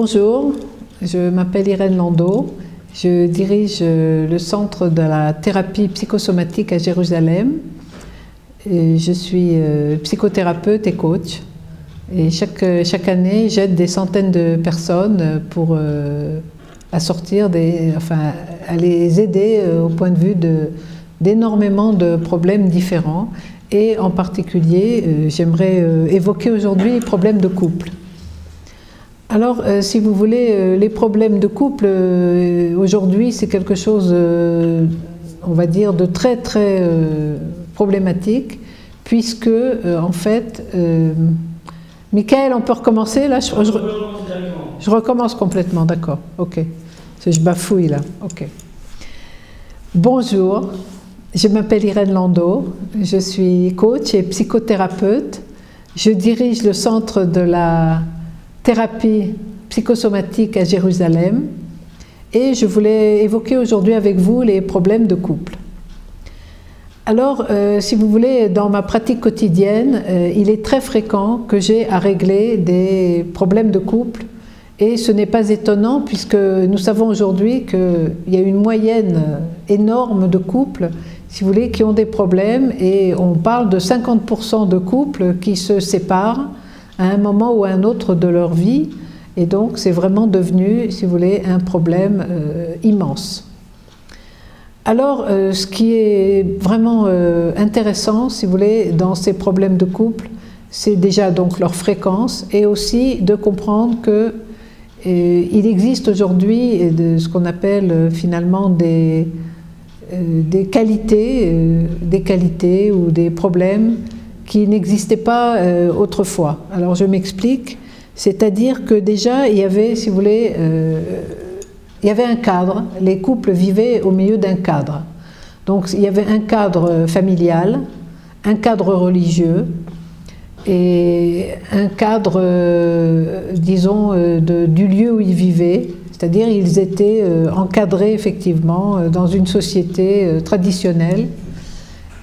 Bonjour, je m'appelle Irène Landau, je dirige le centre de la thérapie psychosomatique à Jérusalem. Et je suis psychothérapeute et coach. Et chaque année, j'aide des centaines de personnes pour à les aider au point de vue d'énormément de problèmes différents. Et en particulier, j'aimerais évoquer aujourd'hui les problèmes de couple. Alors, si vous voulez, les problèmes de couple, aujourd'hui, c'est quelque chose, on va dire, de très, très problématique, puisque, en fait, Michael, on peut recommencer, là? Je recommence complètement, d'accord, ok. Je bafouille, là, ok. Bonjour, je m'appelle Irène Landau, je suis coach et psychothérapeute. Je dirige le centre de la thérapie psychosomatique à Jérusalem et je voulais évoquer aujourd'hui avec vous les problèmes de couple. Alors, si vous voulez, dans ma pratique quotidienne, il est très fréquent que j'ai à régler des problèmes de couple et ce n'est pas étonnant puisque nous savons aujourd'hui qu'il y a une moyenne énorme de couples, si vous voulez, qui ont des problèmes et on parle de 50% de couples qui se séparent à un moment ou à un autre de leur vie, et donc c'est vraiment devenu, si vous voulez, un problème immense. Alors, ce qui est vraiment intéressant, si vous voulez, dans ces problèmes de couple, c'est déjà donc leur fréquence, et aussi de comprendre que il existe aujourd'hui ce qu'on appelle finalement des qualités ou des problèmes qui n'existait pas autrefois. Alors je m'explique, c'est-à-dire que déjà il y avait, si vous voulez, il y avait un cadre, les couples vivaient au milieu d'un cadre. Donc il y avait un cadre familial, un cadre religieux et un cadre, disons, du lieu où ils vivaient, c'est-à-dire ils étaient encadrés effectivement dans une société traditionnelle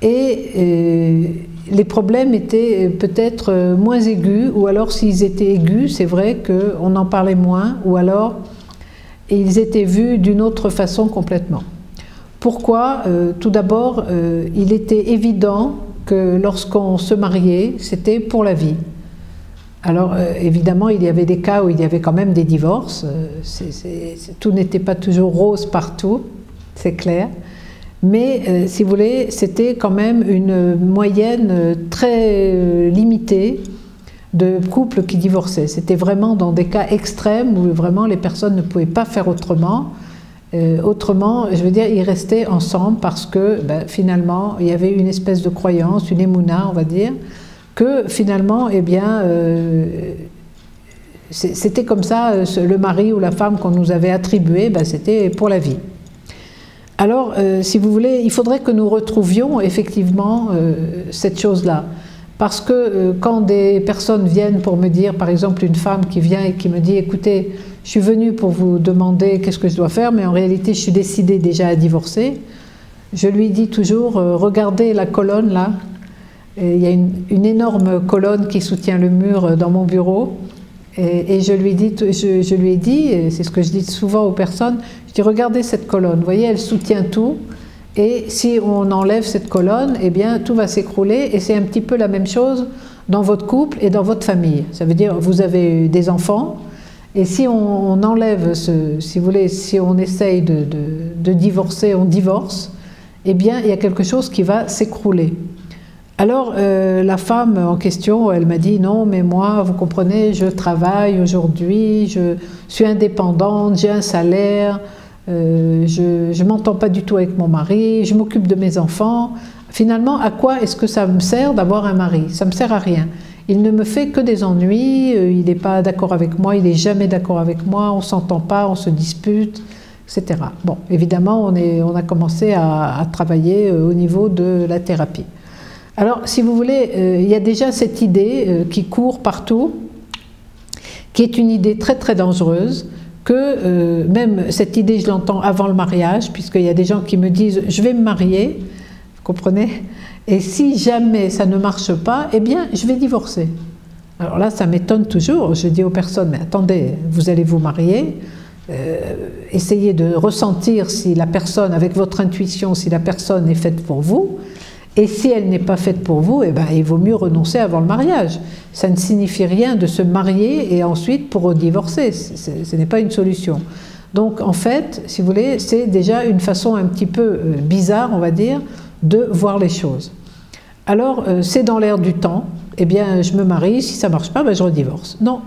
et les problèmes étaient peut-être moins aigus, ou alors s'ils étaient aigus, c'est vrai qu'on en parlait moins, ou alors ils étaient vus d'une autre façon complètement. Pourquoi? Tout d'abord, il était évident que lorsqu'on se mariait, c'était pour la vie. Alors évidemment, il y avait des cas où il y avait quand même des divorces, tout n'était pas toujours rose partout, c'est clair. Mais, si vous voulez, c'était quand même une moyenne très limitée de couples qui divorçaient. C'était vraiment dans des cas extrêmes où vraiment les personnes ne pouvaient pas faire autrement. Autrement, je veux dire, ils restaient ensemble parce que finalement, il y avait une espèce de croyance, une émouna, on va dire, que finalement, eh bien, c'était comme ça, le mari ou la femme qu'on nous avait attribué, c'était pour la vie. Alors, si vous voulez, il faudrait que nous retrouvions effectivement cette chose-là. Parce que quand des personnes viennent pour me dire, par exemple une femme qui vient et qui me dit « Écoutez, je suis venue pour vous demander qu'est-ce que je dois faire, mais en réalité je suis décidée déjà à divorcer », je lui dis toujours « Regardez la colonne là, il y a une énorme colonne qui soutient le mur dans mon bureau ». Et je lui ai dit, c'est ce que je dis souvent aux personnes, je dis regardez cette colonne, vous voyez, elle soutient tout, et si on enlève cette colonne, eh bien tout va s'écrouler, et c'est un petit peu la même chose dans votre couple et dans votre famille. Ça veut dire, vous avez des enfants, et si on enlève, si vous voulez, si on essaye de divorcer, on divorce, eh bien il y a quelque chose qui va s'écrouler. Alors, la femme en question, elle m'a dit « Non, mais moi, vous comprenez, je travaille aujourd'hui, je suis indépendante, j'ai un salaire, je ne m'entends pas du tout avec mon mari, je m'occupe de mes enfants. Finalement, à quoi est-ce que ça me sert d'avoir un mari? Ça ne me sert à rien. Il ne me fait que des ennuis, il n'est pas d'accord avec moi, il n'est jamais d'accord avec moi, on ne s'entend pas, on se dispute, etc. » Bon, évidemment, on a commencé à travailler au niveau de la thérapie. Alors, si vous voulez, il y a déjà cette idée qui court partout, qui est une idée très très dangereuse, que même cette idée, je l'entends avant le mariage, puisqu'il y a des gens qui me disent « je vais me marier », vous comprenez? Et si jamais ça ne marche pas, eh bien, je vais divorcer. Alors là, ça m'étonne toujours. Je dis aux personnes, mais attendez, vous allez vous marier, essayez de ressentir si la personne, avec votre intuition, si la personne est faite pour vous. Et si elle n'est pas faite pour vous, eh ben, il vaut mieux renoncer avant le mariage. Ça ne signifie rien de se marier et ensuite pour divorcer. Ce n'est pas une solution. Donc en fait, si vous voulez, c'est déjà une façon un petit peu bizarre, on va dire, de voir les choses. Alors c'est dans l'air du temps, eh bien je me marie, si ça ne marche pas, ben, je redivorce. Non,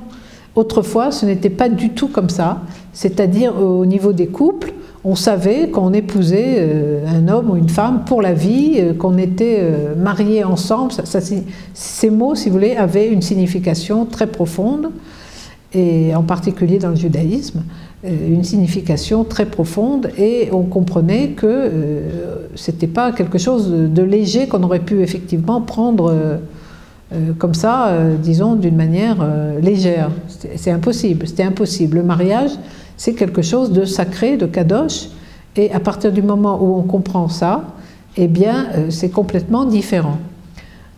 autrefois ce n'était pas du tout comme ça, c'est-à-dire au niveau des couples, on savait qu'on épousait un homme ou une femme pour la vie, qu'on était mariés ensemble. Ces mots, si vous voulez, avaient une signification très profonde, et en particulier dans le judaïsme, une signification très profonde, et on comprenait que ce n'était pas quelque chose de léger qu'on aurait pu effectivement prendre comme ça, disons, d'une manière légère. C'est impossible, c'était impossible. Le mariage, c'est quelque chose de sacré, de kadosh, et à partir du moment où on comprend ça, eh bien, c'est complètement différent.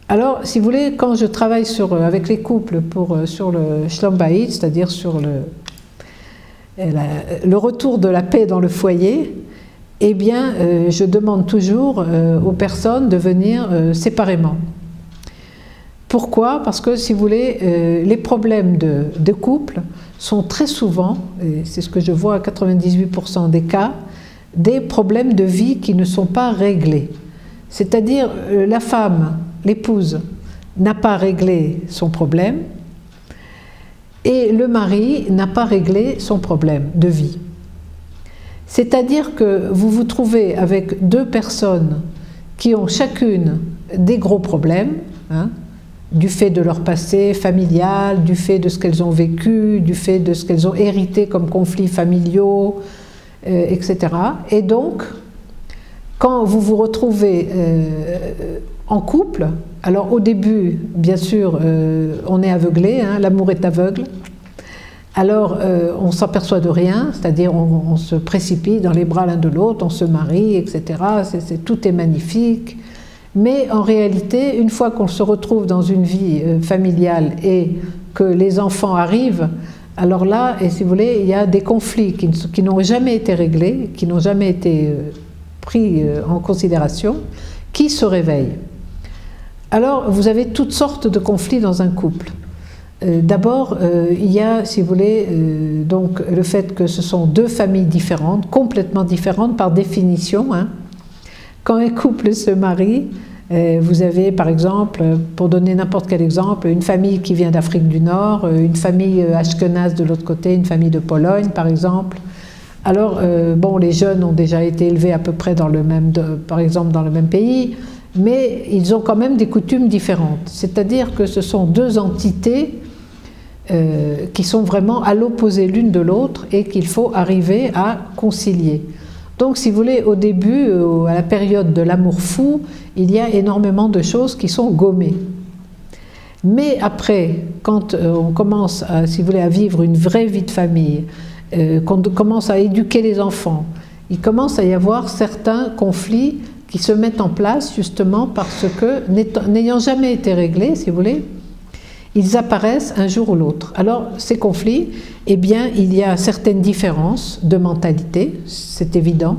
Alors, si vous voulez, quand je travaille avec les couples sur le shlambayit, c'est-à-dire sur le retour de la paix dans le foyer, eh bien, je demande toujours aux personnes de venir séparément. Pourquoi? Parce que, si vous voulez, les problèmes de couple sont très souvent, et c'est ce que je vois à 98% des cas, des problèmes de vie qui ne sont pas réglés. C'est-à-dire la femme, l'épouse, n'a pas réglé son problème et le mari n'a pas réglé son problème de vie. C'est-à-dire que vous vous trouvez avec deux personnes qui ont chacune des gros problèmes, hein, du fait de leur passé familial, du fait de ce qu'elles ont vécu, du fait de ce qu'elles ont hérité comme conflits familiaux, etc. Et donc, quand vous vous retrouvez en couple, alors au début, bien sûr, on est aveuglé, hein, l'amour est aveugle, alors on s'aperçoit de rien, c'est-à-dire on se précipite dans les bras l'un de l'autre, on se marie, etc. Tout est magnifique. Mais en réalité, une fois qu'on se retrouve dans une vie familiale et que les enfants arrivent, alors là, et si vous voulez, il y a des conflits qui n'ont jamais été réglés, qui n'ont jamais été pris en considération, qui se réveillent. Alors, vous avez toutes sortes de conflits dans un couple. D'abord, il y a, si vous voulez, donc, le fait que ce sont deux familles différentes, complètement différentes par définition, hein. Quand un couple se marie, vous avez par exemple, pour donner n'importe quel exemple, une famille qui vient d'Afrique du Nord, une famille ashkénaze de l'autre côté, une famille de Pologne par exemple. Alors, bon, les jeunes ont déjà été élevés à peu près dans le même, par exemple dans le même pays, mais ils ont quand même des coutumes différentes. C'est-à-dire que ce sont deux entités qui sont vraiment à l'opposé l'une de l'autre et qu'il faut arriver à concilier. Donc, si vous voulez, au début, à la période de l'amour fou, il y a énormément de choses qui sont gommées. Mais après, quand on commence, si vous voulez, à vivre une vraie vie de famille, qu'on commence à éduquer les enfants, il commence à y avoir certains conflits qui se mettent en place justement parce que, n'ayant jamais été réglés, si vous voulez, ils apparaissent un jour ou l'autre. Alors, ces conflits, eh bien, il y a certaines différences de mentalité, c'est évident,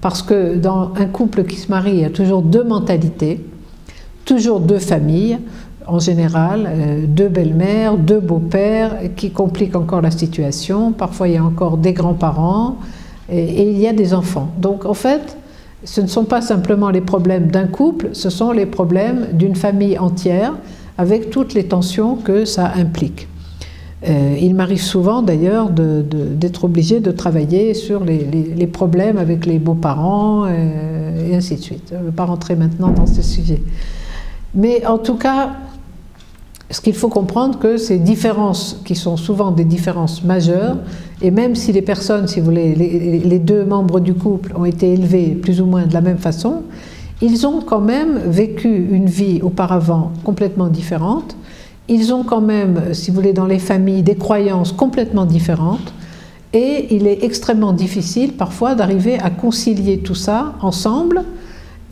parce que dans un couple qui se marie, il y a toujours deux mentalités, toujours deux familles, en général, deux belles-mères, deux beaux-pères, qui compliquent encore la situation. Parfois, il y a encore des grands-parents, et il y a des enfants. Donc, en fait, ce ne sont pas simplement les problèmes d'un couple, ce sont les problèmes d'une famille entière, avec toutes les tensions que ça implique. Il m'arrive souvent d'ailleurs d'être obligé de travailler sur les problèmes avec les beaux-parents et ainsi de suite. Je ne vais pas rentrer maintenant dans ce sujet. Mais en tout cas, ce qu'il faut comprendre, que ces différences, qui sont souvent des différences majeures, et même si les personnes, si vous voulez, les deux membres du couple ont été élevés plus ou moins de la même façon, ils ont quand même vécu une vie auparavant complètement différente. Ils ont quand même, si vous voulez, dans les familles, des croyances complètement différentes. Et il est extrêmement difficile parfois d'arriver à concilier tout ça ensemble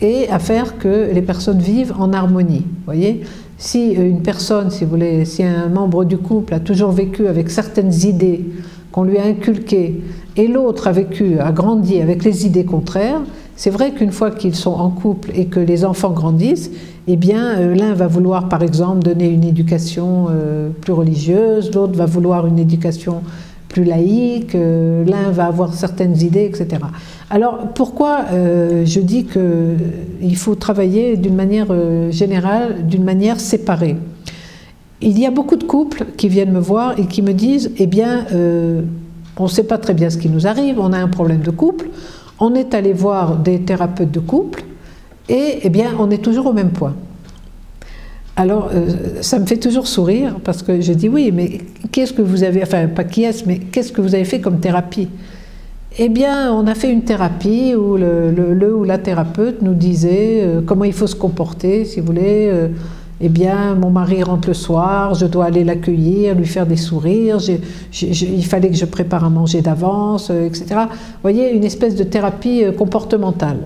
et à faire que les personnes vivent en harmonie. Voyez, Si une personne, si vous voulez, si un membre du couple a toujours vécu avec certaines idées qu'on lui a inculquées et l'autre a vécu, a grandi avec les idées contraires, c'est vrai qu'une fois qu'ils sont en couple et que les enfants grandissent, eh bien l'un va vouloir par exemple donner une éducation plus religieuse, l'autre va vouloir une éducation plus laïque, l'un va avoir certaines idées, etc. Alors pourquoi je dis qu'il faut travailler d'une manière générale, d'une manière séparée? Il y a beaucoup de couples qui viennent me voir et qui me disent « Eh bien, on ne sait pas très bien ce qui nous arrive, on a un problème de couple, on est allé voir des thérapeutes de couple et eh bien, on est toujours au même point. » Alors, ça me fait toujours sourire parce que je dis oui, mais qu'est-ce que vous avez, enfin pas qui est-ce, mais qu'est-ce que vous avez fait comme thérapie? Eh bien, on a fait une thérapie où le ou la thérapeute nous disait comment il faut se comporter, si vous voulez. Eh bien, mon mari rentre le soir, je dois aller l'accueillir, lui faire des sourires, il fallait que je prépare à manger d'avance, etc. Vous voyez, une espèce de thérapie comportementale.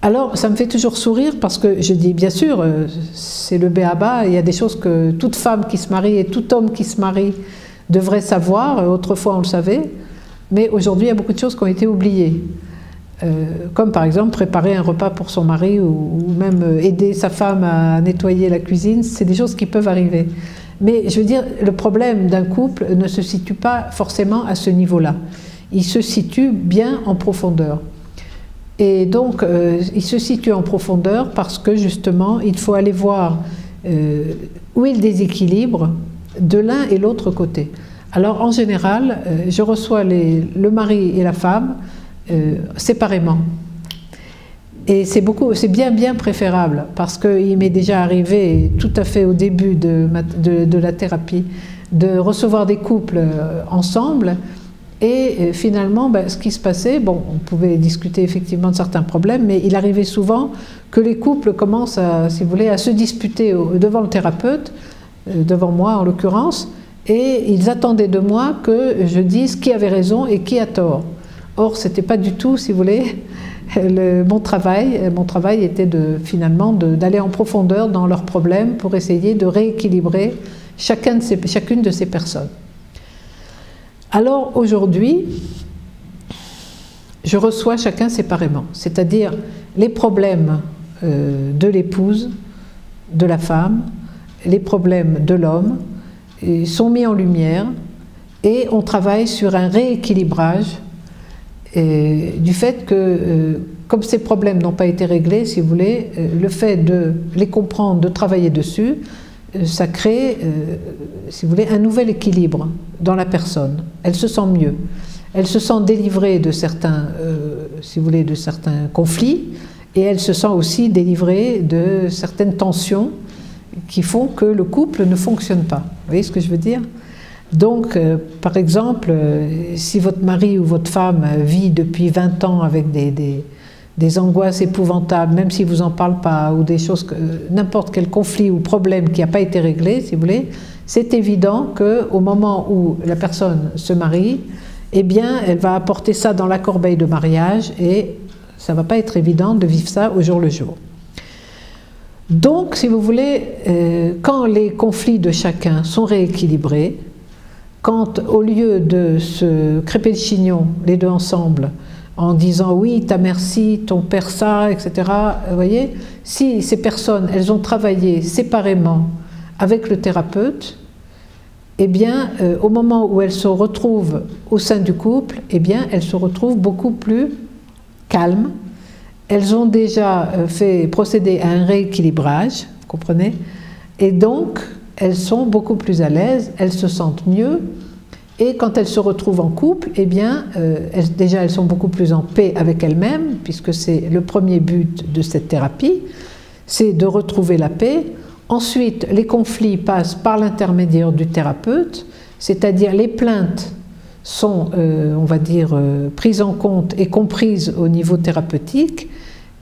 Alors, ça me fait toujours sourire parce que je dis, bien sûr, c'est le b.a.-ba, il y a des choses que toute femme qui se marie et tout homme qui se marie devrait savoir, autrefois on le savait, mais aujourd'hui il y a beaucoup de choses qui ont été oubliées. Comme par exemple préparer un repas pour son mari ou même aider sa femme à nettoyer la cuisine, c'est des choses qui peuvent arriver. Mais je veux dire, le problème d'un couple ne se situe pas forcément à ce niveau-là. Il se situe bien en profondeur. Et donc, il se situe en profondeur parce que, justement, il faut aller voir où il déséquilibre de l'un et l'autre côté. Alors, en général, je reçois le mari et la femme séparément. Et c'est bien préférable parce qu'il m'est déjà arrivé, tout à fait au début de la thérapie, de recevoir des couples ensemble. Et finalement, ben, ce qui se passait, bon, on pouvait discuter effectivement de certains problèmes, mais il arrivait souvent que les couples commencent, si vous voulez, à se disputer devant le thérapeute, devant moi en l'occurrence, et ils attendaient de moi que je dise qui avait raison et qui a tort. Or, ce n'était pas du tout, si vous voulez, mon travail. Mon travail était finalement d'aller en profondeur dans leurs problèmes pour essayer de rééquilibrer chacune de ces personnes. Alors aujourd'hui, je reçois chacun séparément, c'est-à-dire les problèmes de l'épouse, de la femme, les problèmes de l'homme sont mis en lumière et on travaille sur un rééquilibrage du fait que, comme ces problèmes n'ont pas été réglés, si vous voulez, le fait de les comprendre, de travailler dessus, ça crée, si vous voulez, un nouvel équilibre dans la personne. Elle se sent mieux, elle se sent délivrée de certains, si vous voulez, de certains conflits, et elle se sent aussi délivrée de certaines tensions qui font que le couple ne fonctionne pas. Vous voyez ce que je veux dire? Donc, par exemple, si votre mari ou votre femme vit depuis 20 ans avec des angoisses épouvantables, même si vous n'en parlez pas, ou des choses, n'importe quel conflit ou problème qui n'a pas été réglé, si vous voulez, c'est évident qu'au moment où la personne se marie, eh bien, elle va apporter ça dans la corbeille de mariage et ça ne va pas être évident de vivre ça au jour le jour. Donc, si vous voulez, quand les conflits de chacun sont rééquilibrés, quand au lieu de se crêper le chignon, les deux ensemble, en disant oui, ta mère ci, ton père ça, etc. Vous voyez, si ces personnes, elles ont travaillé séparément avec le thérapeute, eh bien, au moment où elles se retrouvent au sein du couple, eh bien, elles se retrouvent beaucoup plus calmes. Elles ont déjà fait procéder à un rééquilibrage, vous comprenez? Et donc, elles sont beaucoup plus à l'aise, elles se sentent mieux. Et quand elles se retrouvent en couple, eh bien, déjà elles sont beaucoup plus en paix avec elles-mêmes, puisque c'est le premier but de cette thérapie, c'est de retrouver la paix. Ensuite, les conflits passent par l'intermédiaire du thérapeute, c'est-à-dire les plaintes sont, on va dire, prises en compte et comprises au niveau thérapeutique,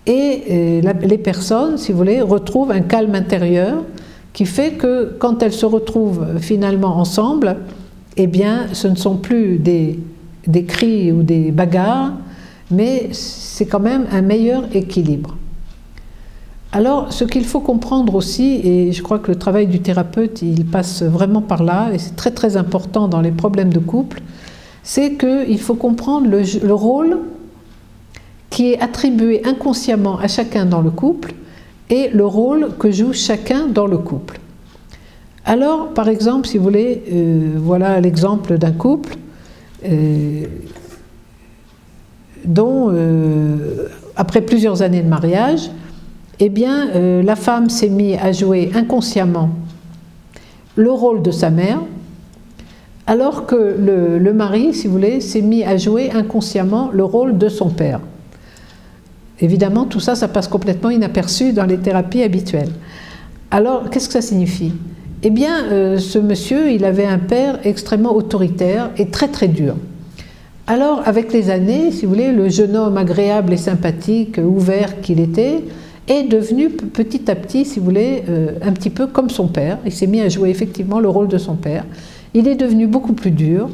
et les personnes, si vous voulez, retrouvent un calme intérieur qui fait que quand elles se retrouvent finalement ensemble, eh bien, ce ne sont plus des cris ou des bagarres, mais c'est quand même un meilleur équilibre. Alors, ce qu'il faut comprendre aussi, et je crois que le travail du thérapeute, il passe vraiment par là, et c'est très très important dans les problèmes de couple, c'est qu'il faut comprendre le rôle qui est attribué inconsciemment à chacun dans le couple et le rôle que joue chacun dans le couple. Alors, par exemple, si vous voulez, voilà l'exemple d'un couple dont, après plusieurs années de mariage, eh bien, la femme s'est mise à jouer inconsciemment le rôle de sa mère, alors que le mari, si vous voulez, s'est mis à jouer inconsciemment le rôle de son père. Évidemment, tout ça, ça passe complètement inaperçu dans les thérapies habituelles. Alors, qu'est-ce que ça signifie? Eh bien, ce monsieur, il avait un père extrêmement autoritaire et très très dur. Alors, avec les années, si vous voulez, le jeune homme agréable et sympathique, ouvert qu'il était, est devenu petit à petit, si vous voulez, un petit peu comme son père. Il s'est mis à jouer effectivement le rôle de son père. Il est devenu beaucoup plus dur,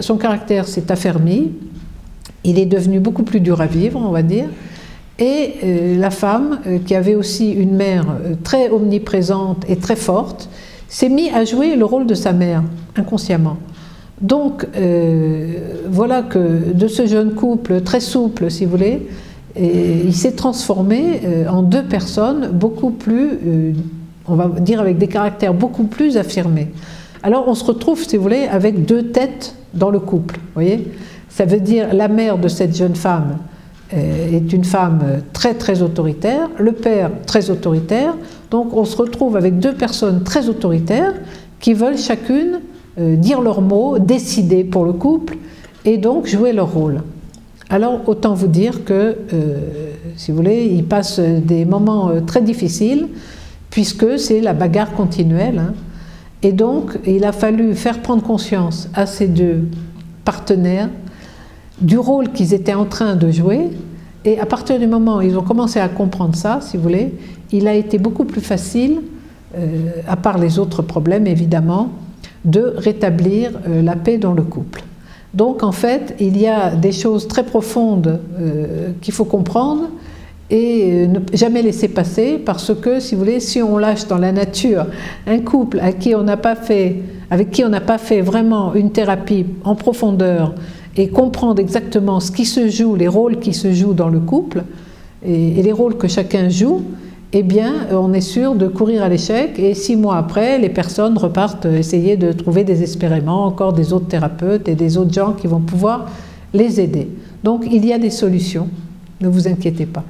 son caractère s'est affermi, il est devenu beaucoup plus dur à vivre, on va dire. Et la femme, qui avait aussi une mère très omniprésente et très forte, s'est mise à jouer le rôle de sa mère, inconsciemment. Donc, voilà que de ce jeune couple très souple, si vous voulez, et il s'est transformé en deux personnes beaucoup plus, on va dire avec des caractères beaucoup plus affirmés. Alors on se retrouve, si vous voulez, avec deux têtes dans le couple, voyez. Ça veut dire la mère de cette jeune femme est une femme très très autoritaire, le père très autoritaire, donc on se retrouve avec deux personnes très autoritaires qui veulent chacune dire leurs mots, décider pour le couple et donc jouer leur rôle. Alors, autant vous dire que, si vous voulez, ils passent des moments très difficiles, puisque c'est la bagarre continuelle. Hein. Et donc, il a fallu faire prendre conscience à ces deux partenaires du rôle qu'ils étaient en train de jouer. Et à partir du moment où ils ont commencé à comprendre ça, si vous voulez, il a été beaucoup plus facile, à part les autres problèmes évidemment, de rétablir la paix dans le couple. Donc, en fait, il y a des choses très profondes qu'il faut comprendre et ne jamais laisser passer parce que, si vous voulez, si on lâche dans la nature un couple avec qui on n'a pas fait vraiment une thérapie en profondeur et comprendre exactement ce qui se joue, les rôles qui se jouent dans le couple et les rôles que chacun joue, eh bien, on est sûr de courir à l'échec et 6 mois après, les personnes repartent essayer de trouver désespérément encore des autres thérapeutes et des autres gens qui vont pouvoir les aider. Donc, il y a des solutions, ne vous inquiétez pas.